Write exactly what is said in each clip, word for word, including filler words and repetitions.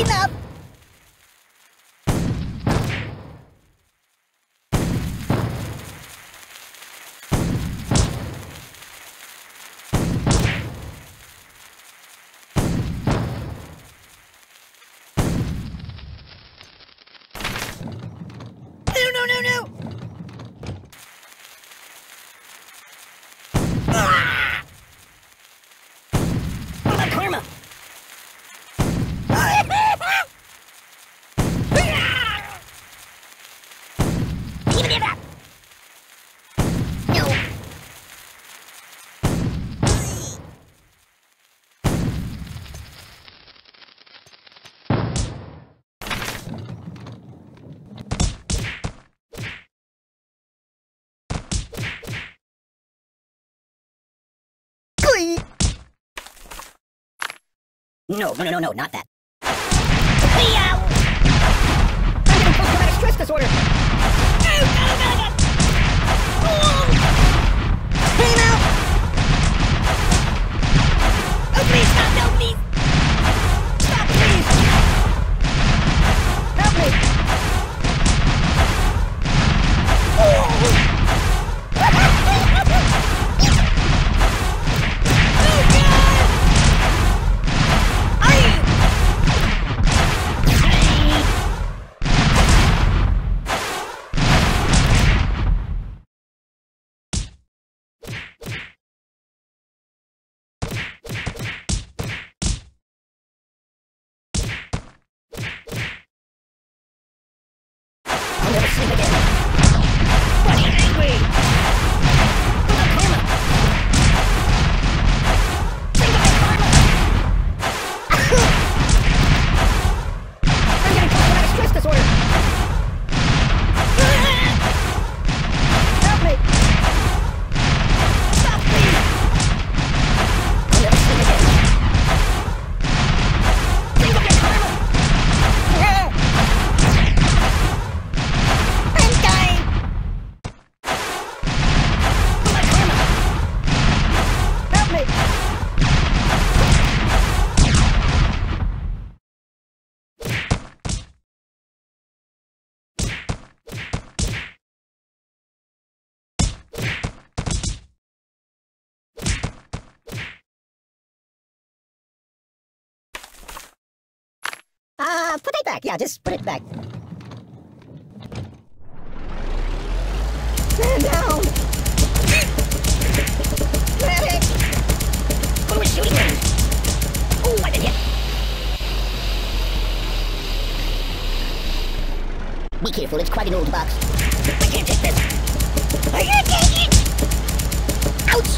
Enough! No, no, no, no, no, not that. I'm getting post-traumatic stress disorder! Hey, Mel! Oh, please, stop, no, please! Stop, please! Help me! Oh! Uh, put it back. Yeah, just put it back. Stand down! Grab it! Who was shooting at? Oh, I did it! Be careful, it's quite an old box. I can't take this! I can't take it! Ouch!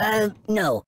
Uh, no.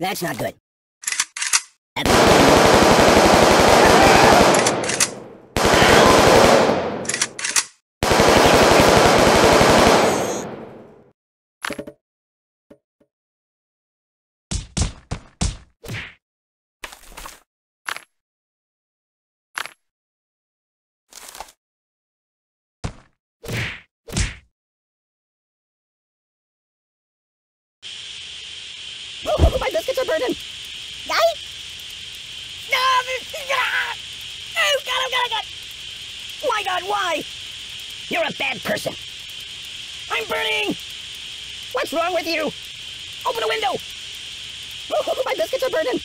That's not good. My biscuits are burning. Die? No! Oh God! Oh God! Oh God! My God! Why? You're a bad person. I'm burning. What's wrong with you? Open a window. Oh, my biscuits are burning.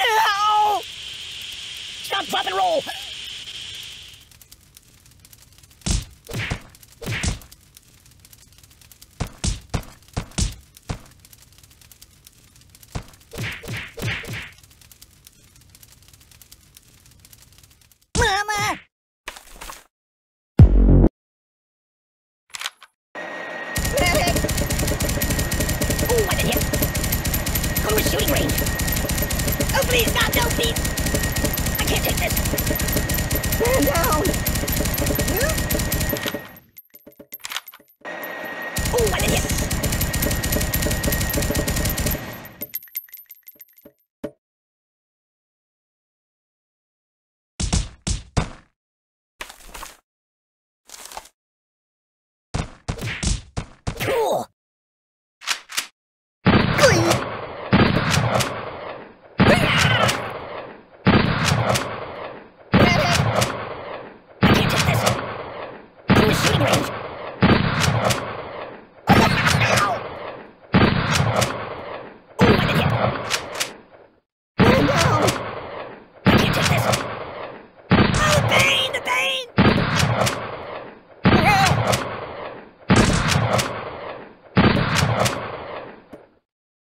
No! Stop, drop, and roll. Range.